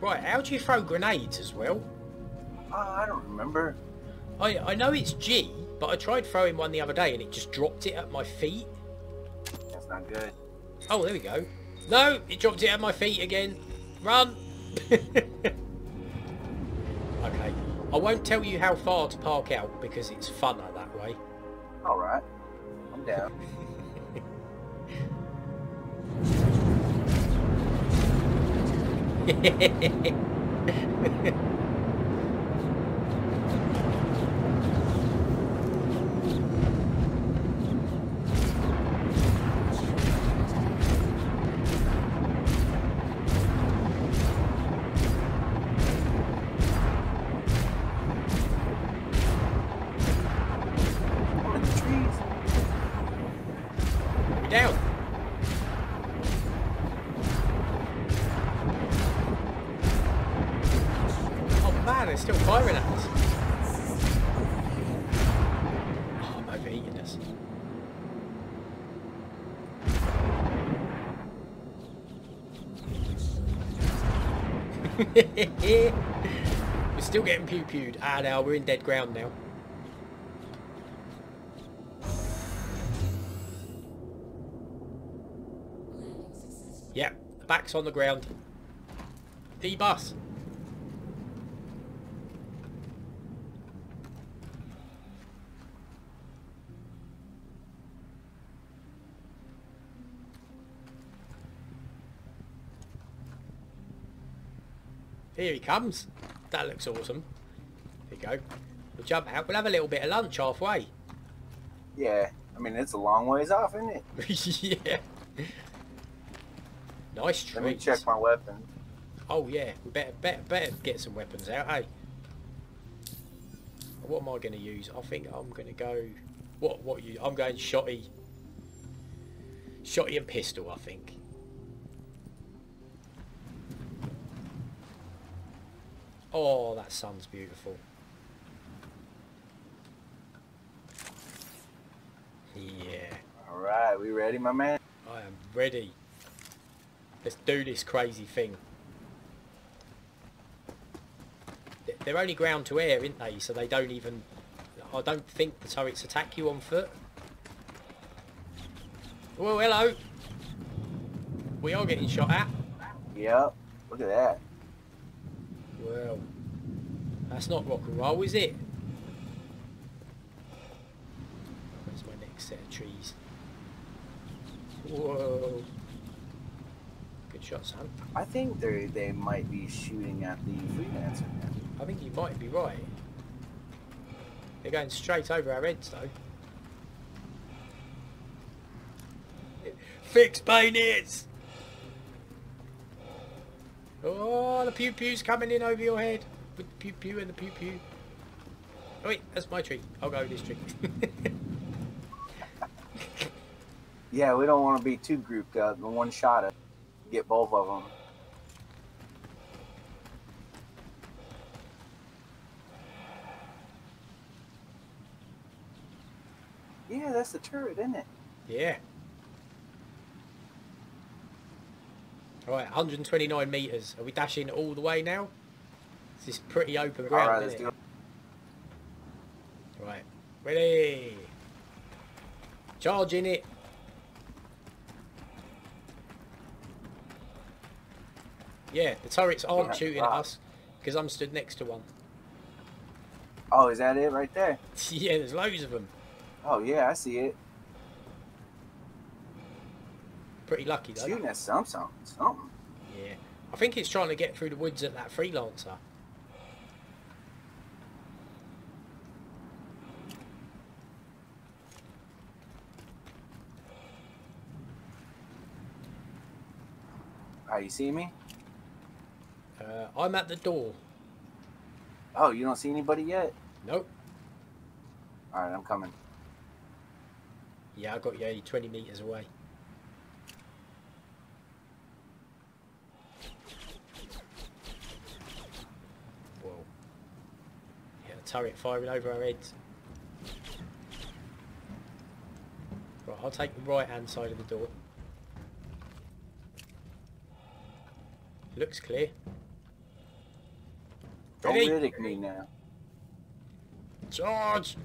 Right, how do you throw grenades as well? I don't remember. I know it's G, but I tried throwing one the other day and it just dropped it at my feet. That's not good. Oh, there we go. No, it dropped it at my feet again. Run! Okay. I won't tell you how far to park out because it's funner that way. Alright. I'm down. We're still getting pew-pewed. Ah, no, we're in dead ground now. Yep, the back's on the ground. The bus. Here he comes. That looks awesome. There you go. We'll jump out. We'll have a little bit of lunch halfway. Yeah. I mean, it's a long ways off, isn't it? Yeah. Nice treat. Let me check my weapons. Oh, yeah. We better get some weapons out, hey? What am I going to use? I think I'm going to go... What you... I'm going shotty. Shotty and pistol, I think. Oh, that sun's beautiful. Yeah. All right, we ready, my man? I am ready. Let's do this crazy thing. They're only ground to air, aren't they? So they don't even... I don't think the turrets attack you on foot. Well, hello. We are getting shot at. Yep, look at that. Well, that's not rock and roll, is it? Where's my next set of trees? Whoa. Good shot, son. I think they might be shooting at the freelancer now. I think you might be right. They're going straight over our heads, though. Fixed bayonets! Oh, the pew-pew's coming in over your head. With the pew-pew and the pew-pew. Oh, wait, that's my tree. I'll go with this tree. Yeah, we don't want to be too grouped up in one shot. Get both of them. Yeah, that's the turret, isn't it? Yeah. Right, 129 metres. Are we dashing all the way now? This is pretty open ground, right, isn't it? Right, ready? Charging it. Yeah, the turrets aren't shooting at us because I'm stood next to one. Oh, is that it right there? Yeah, there's loads of them. Oh, yeah, I see it. Pretty lucky though. Shooting at something. Yeah. I think it's trying to get through the woods at that freelancer. Are you seeing me? I'm at the door. Oh, you don't see anybody yet? Nope. Alright, I'm coming. Yeah, I got you 20 metres away. Turret firing over our heads. Right, I'll take the right hand side of the door. Looks clear. Don't riddick me now. Charge!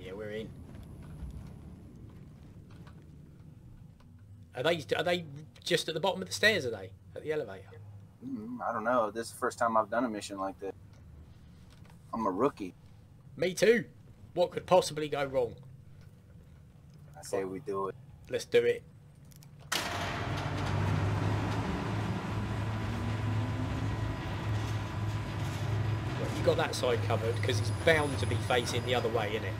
Yeah, we're in. Are they just at the bottom of the stairs, are they? At the elevator? I don't know. This is the first time I've done a mission like this. I'm a rookie. Me too. What could possibly go wrong? I say we do it. Let's do it. Well, you got that side covered because it's bound to be facing the other way, isn't it?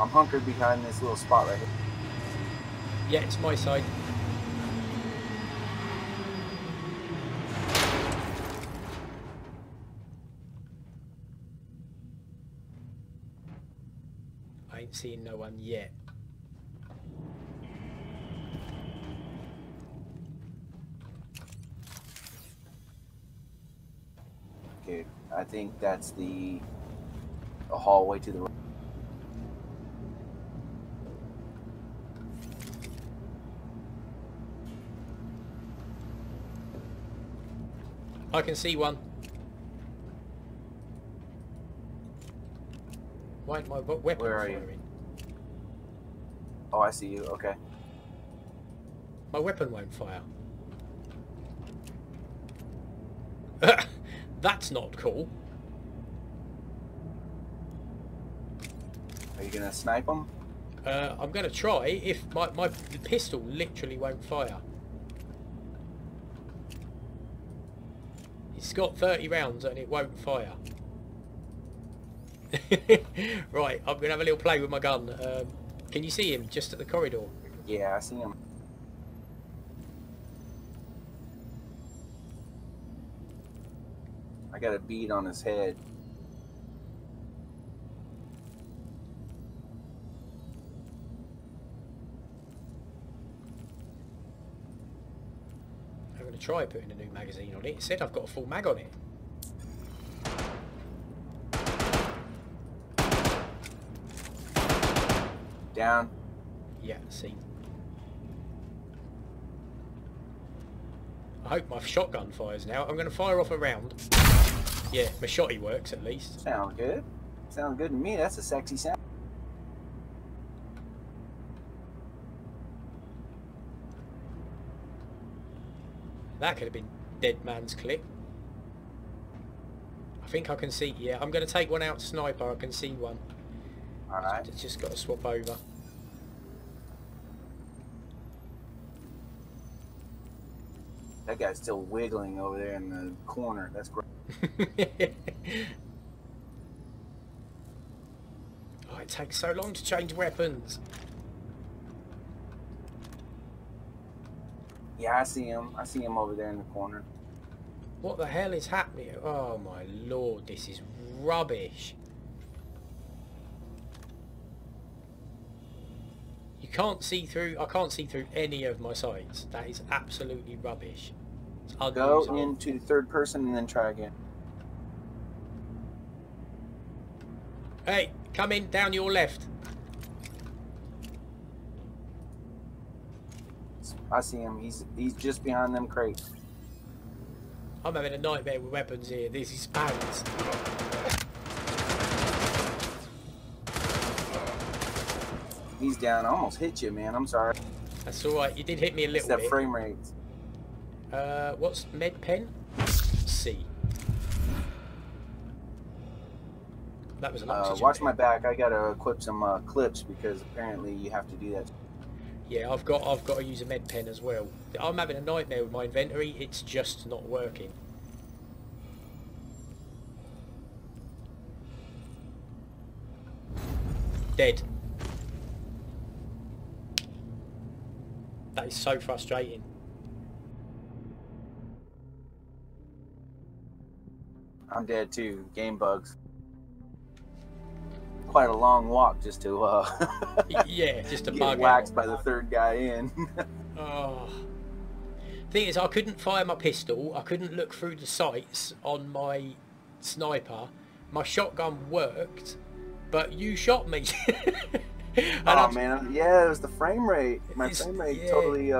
I'm hunkered behind this little spot right here. Yeah, it's my side. I ain't seen no one yet. Okay, I think that's the hallway to the right. I can see one. Why ain't my weapon firing? Oh, I see you. Okay. My weapon won't fire. That's not cool. Are you gonna snipe them? I'm gonna try. If my pistol literally won't fire. It's got 30 rounds and it won't fire. Right, I'm gonna have a little play with my gun. Can you see him just at the corridor? Yeah, I see him. I got a bead on his head. Try putting a new magazine on it. It said I've got a full mag on it. Down. Yeah, see. I hope my shotgun fires now. I'm going to fire off a round. Yeah, my shotty works at least. Sound good. Sound good to me. That's a sexy sound. That could have been dead man's clip. I think I can see, yeah, I'm going to take one out sniper, I can see one. Alright. Just got to swap over. That guy's still wiggling over there in the corner, that's great. Oh, it takes so long to change weapons. Yeah, I see him. I see him over there in the corner. What the hell is happening? Oh my lord, this is rubbish. You can't see through. I can't see through any of my sides. That is absolutely rubbish. Go into third person and then try again. Hey, come in down your left. I see him. He's just behind them crates. I'm having a nightmare with weapons here. This is balanced. He's down. I almost hit you, man. I'm sorry. That's all right. You did hit me a little bit. It's that frame rate. What's med pen? C. That was an oxygen. Watch my back. I gotta equip some clips because apparently you have to do that. Yeah, I've got to use a med pen as well. I'm having a nightmare with my inventory. It's just not working. Dead. That is so frustrating. I'm dead too. Game bugs. Quite a long walk just to yeah, just to bug waxed by the third guy in. Oh, thing is, I couldn't fire my pistol. I couldn't look through the sights on my sniper. My shotgun worked, but you shot me. Oh man, yeah, it was the frame rate. My frame rate totally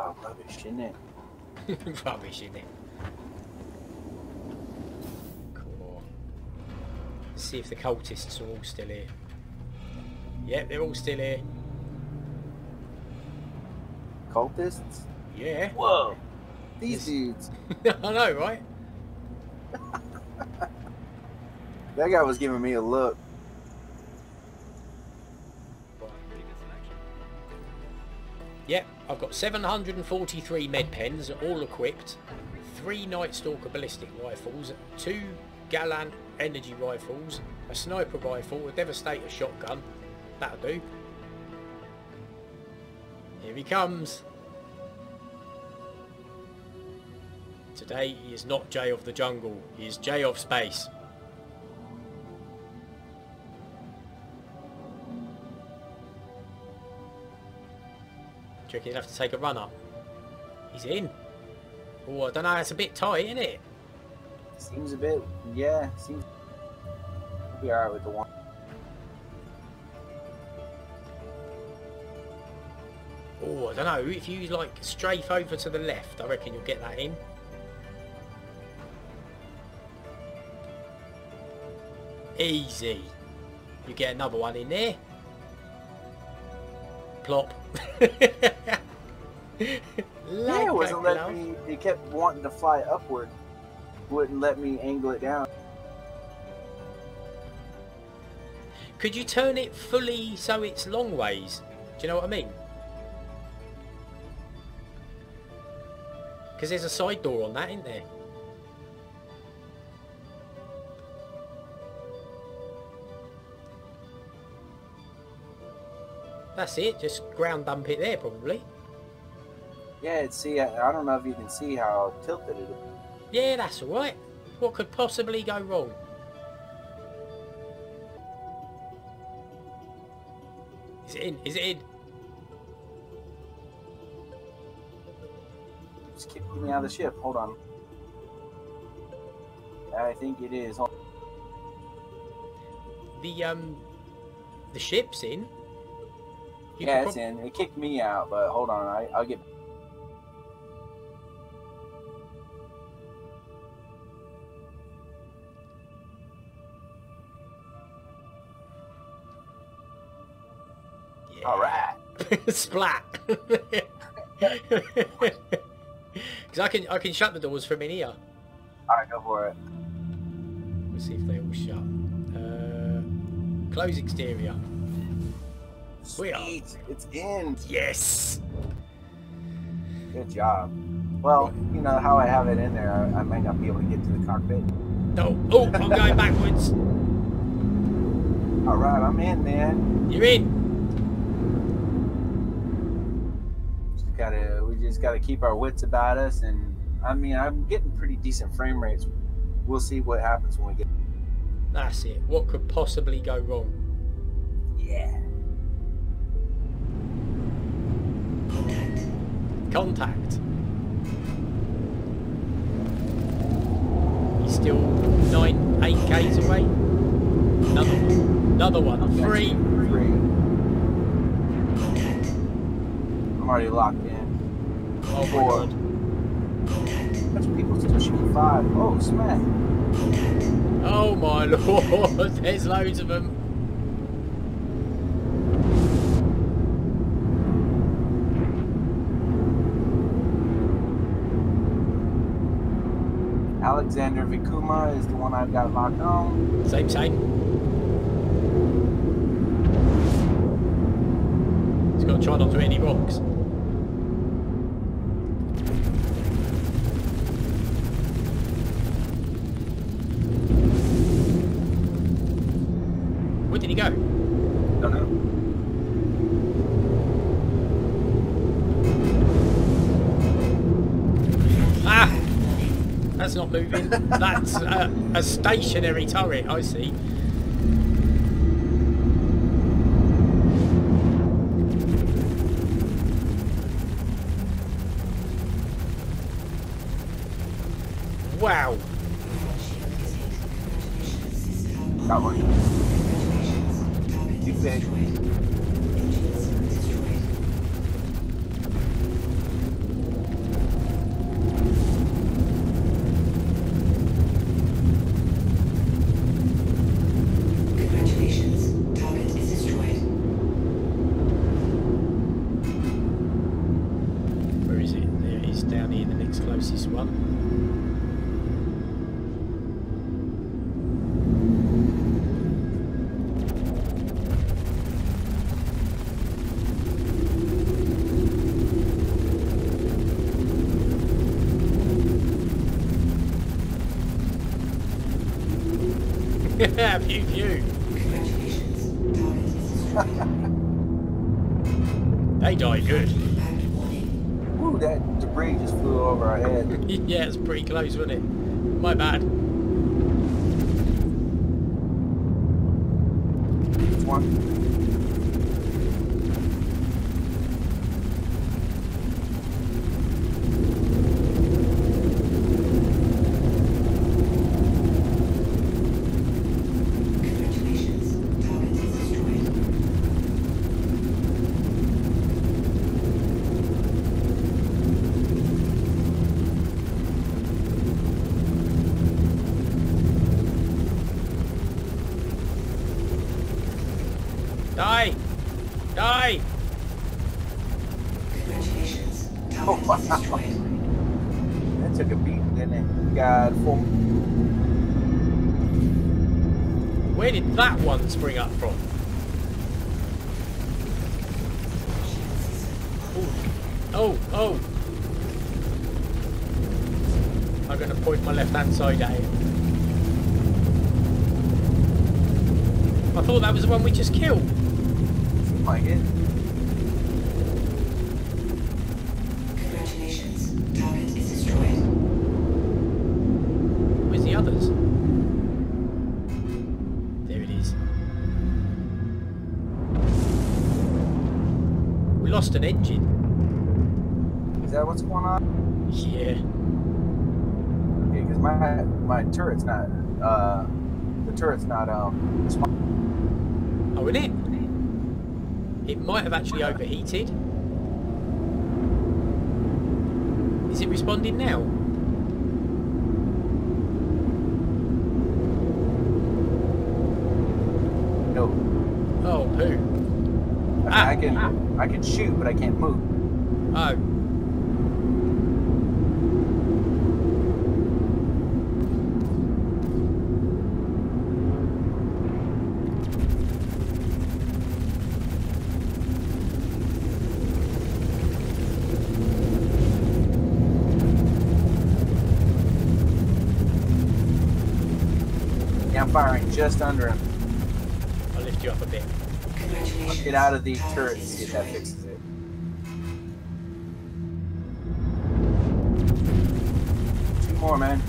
Oh, rubbish, isn't it? Rubbish, isn't it? Cool. Let's see if the cultists are all still here. Yep, they're all still here. Cultists? Yeah. Whoa! These dudes. I know, right? That guy was giving me a look. Yep, I've got 743 med pens, all equipped, 3 Night Stalker ballistic rifles, 2 Gallant energy rifles, a sniper rifle, a devastator shotgun. That'll do. Here he comes. Today he is not Jay of the Jungle, he is Jay of Space. Do you reckon he'd have to take a run up? He's in. Oh, I don't know, it's a bit tight, isn't it? Seems a bit, yeah. Seems he'll be alright with the one. Oh, I don't know, if you like strafe over to the left, I reckon you'll get that in. Easy. You get another one in there. Plop. Yeah, it wasn't letting me, it kept wanting to fly upward. Wouldn't let me angle it down. Could you turn it fully so it's long ways? Do you know what I mean? Because there's a side door on that, isn't there? That's it, just ground dump it there probably. Yeah, see, I don't know if you can see how tilted it is. Yeah, that's alright. What could possibly go wrong? Is it in? Is it in? Just keep me out of the ship, hold on. I think it is. The ship's in. You yeah, it's in. It kicked me out, but hold on, I'll get... Yeah. Alright! Splat! Because I can shut the doors from in here. Alright, go for it. We'll see if they all shut. Close exterior. Sweet, it's in. Yes. Good job. Well, you know how I have it in there. I might not be able to get to the cockpit. No. Oh, I'm going backwards. All right, I'm in, man. You're in. We just gotta keep our wits about us, and I mean, I'm getting pretty decent frame rates. We'll see what happens when we get. That's it. What could possibly go wrong? Yeah. Contact. He's still 8 k's away. Another one. Three. I'm already locked in. Oh, board. That's people still shooting 5. Oh, smack. Oh my lord! There's loads of them. Alexander Vikuma is the one I've got locked on. Same. He's got to try not to hit any rocks. Where did he go? Don't know. That's not moving. That's a stationary turret, I see. Wow. That one. You finished. Yeah, pew pew. Congratulations. They die good. Ooh, that debris just flew over our head. Yeah, it's pretty close, wasn't it? My bad. It's one. Die! Die! Congratulations. Oh, wow. That took a beat, didn't it? God, full. Where did that one spring up from? Oh, oh, oh! I'm going to point my left-hand side at it. I thought that was the one we just killed. Like it. Congratulations, target is destroyed. Where's the others? There it is. We lost an engine. Is that what's going on? Yeah. Okay, because my turret's not Oh, it is? It might have actually overheated. Is it responding now? No. Oh, poo. I mean, I can shoot, but I can't move. Oh. I'm firing just under him. I'll lift you up a bit. Let's get out of the turret and see if that fixes it. Two more, man.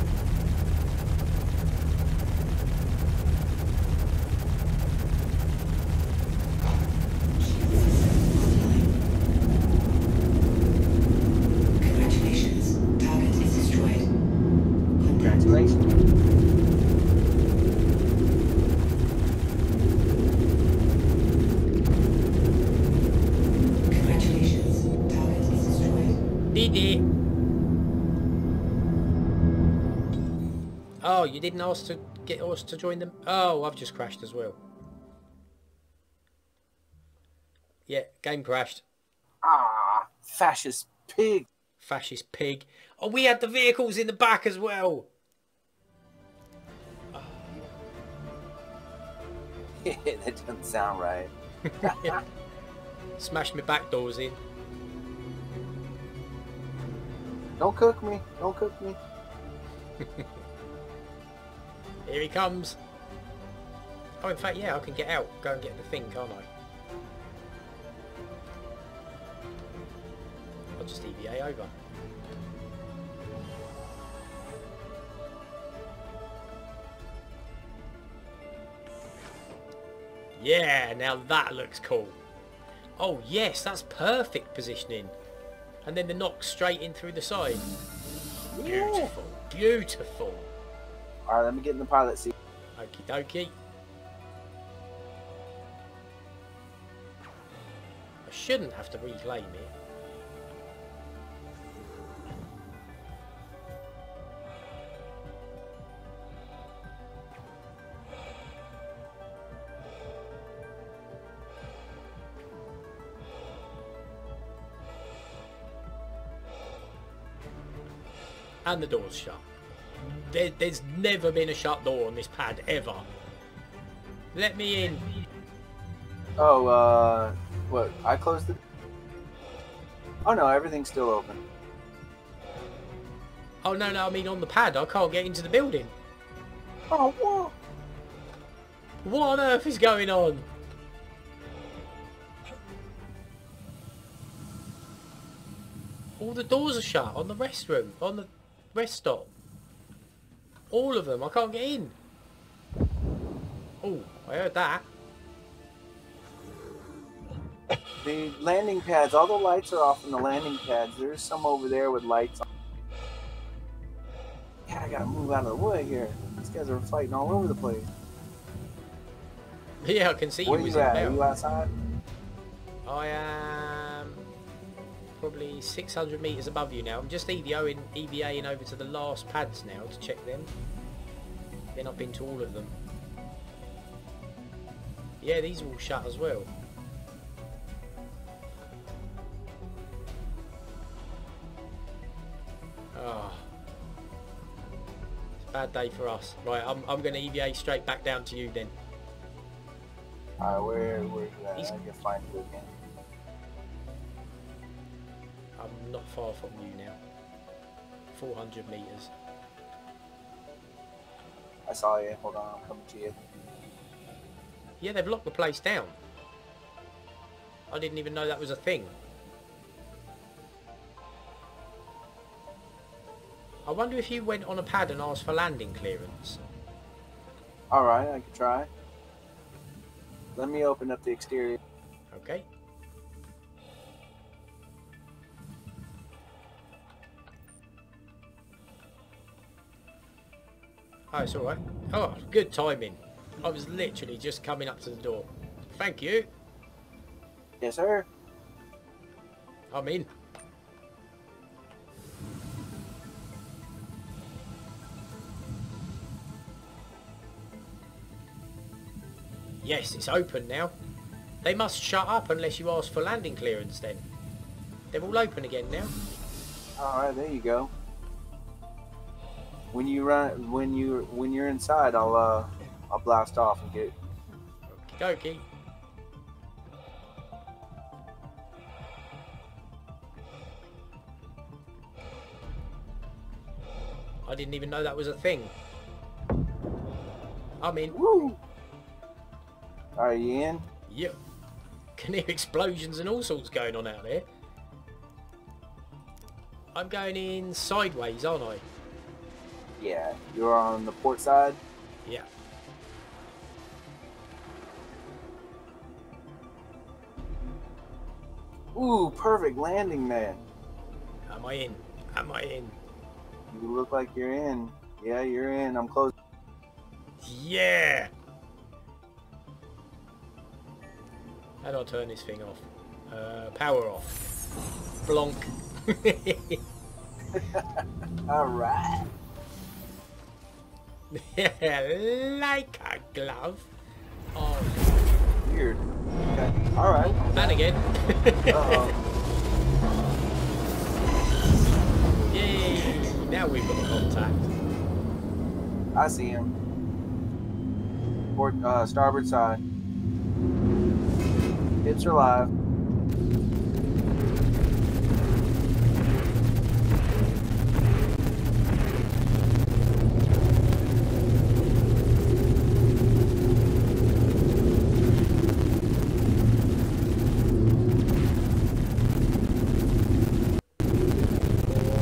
Congratulations. Target is destroyed. Congratulations. Oh, you didn't ask to get us to join them? Oh, I've just crashed as well. Yeah, game crashed. Ah, fascist pig. Fascist pig. Oh, we had the vehicles in the back as well. Oh. Yeah, that doesn't sound right. Smashed my back doors in. Don't cook me. Don't cook me. Here he comes. Oh, in fact, yeah, I can get out. Go and get the thing, can't I? I'll just EVA over. Yeah, now that looks cool. Oh, yes, that's perfect positioning. And then the knock straight in through the side. Beautiful, beautiful. All right, let me get in the pilot seat. Okie dokie. I shouldn't have to reclaim it. And the door's shut. There's never been a shut door on this pad, ever. Let me in. Oh, what? I closed the... Oh, no, everything's still open. Oh, no, no, I mean on the pad. I can't get into the building. Oh, what? What on earth is going on? All the doors are shut on the restroom, on the rest stop. All of them, I can't get in. Oh, I heard that. The landing pads, all the lights are off in the landing pads. There's some over there with lights on. God, I gotta move out of the way here. These guys are fighting all over the place. Yeah, I can see you. Where you at? Are you outside? I am probably 600 meters above you now. I'm just EVAing over to the last pads now to check them. Then I've been to all of them. Yeah, these are all shut as well. Oh, it's a bad day for us. Right, I'm going to EVA straight back down to you then. Alright, where you at? I can find you again. I'm not far from you now. 400 meters. I saw you. Hold on, I'm coming to you. Yeah, they've locked the place down. I didn't even know that was a thing. I wonder if you went on a pad and asked for landing clearance. Alright, I can try. Let me open up the exterior. Okay. Oh, it's alright. Oh, good timing. I was literally just coming up to the door. Thank you. Yes, sir. I'm in. Yes, it's open now. They must shut up unless you ask for landing clearance then. They're all open again now. Alright, there you go. When you run, when you're inside, I'll blast off and get... Okie dokie. I didn't even know that was a thing. I'm in. Woo! Are you in? Yep. Can hear explosions and all sorts going on out there. I'm going in sideways, aren't I? Yeah, you're on the port side? Yeah. Ooh, perfect landing, man. Am I in? Am I in? You look like you're in. Yeah, you're in. I'm close. Yeah! How do I turn this thing off? Power off. Blonk. Alright. Like a glove. Oh, weird. Okay. Alright. And again. Uh-oh. Yay! Now we've got contact. I see him. Port, starboard side. It's alive.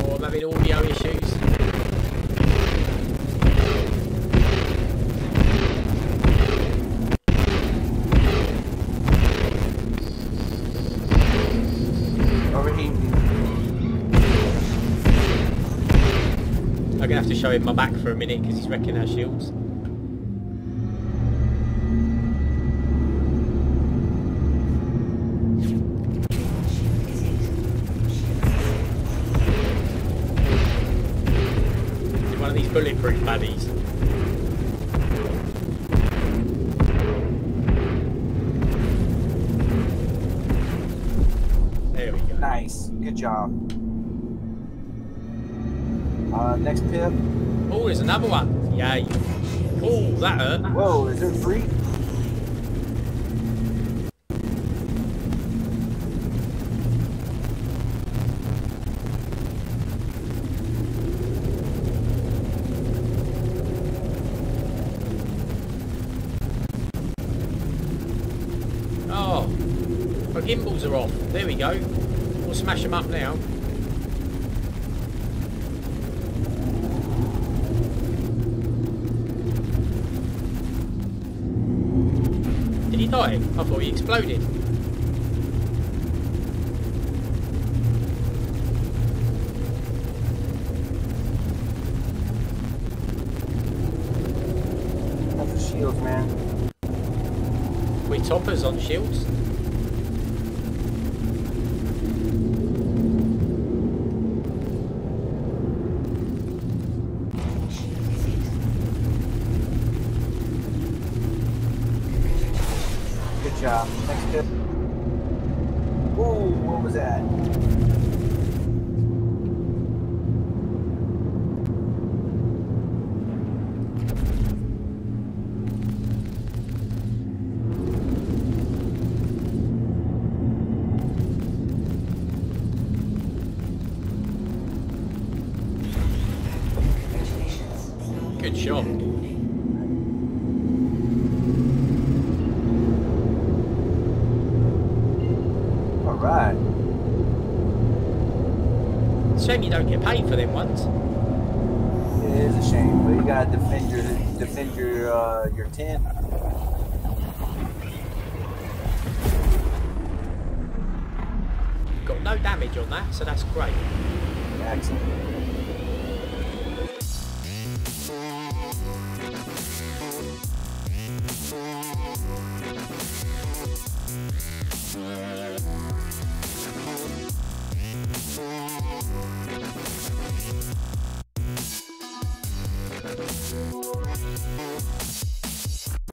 Oh, I'm having audio issues. I'm going to have to show him my back for a minute because he's wrecking our shields. He's one of these bulletproof baddies. There we go. Nice. Good job. Next pip. Oh, there's another one. Yay. Oh, that hurt. Whoa, is there three? My gimbals are off. There we go. We'll smash them up now. Did he die? I thought he exploded. Toppers on shields. Good job. Next tip. Ooh, what was that? You don't get paid for them ones. It is a shame, but you gotta defend your tent. Got no damage on that, so that's great. Excellent.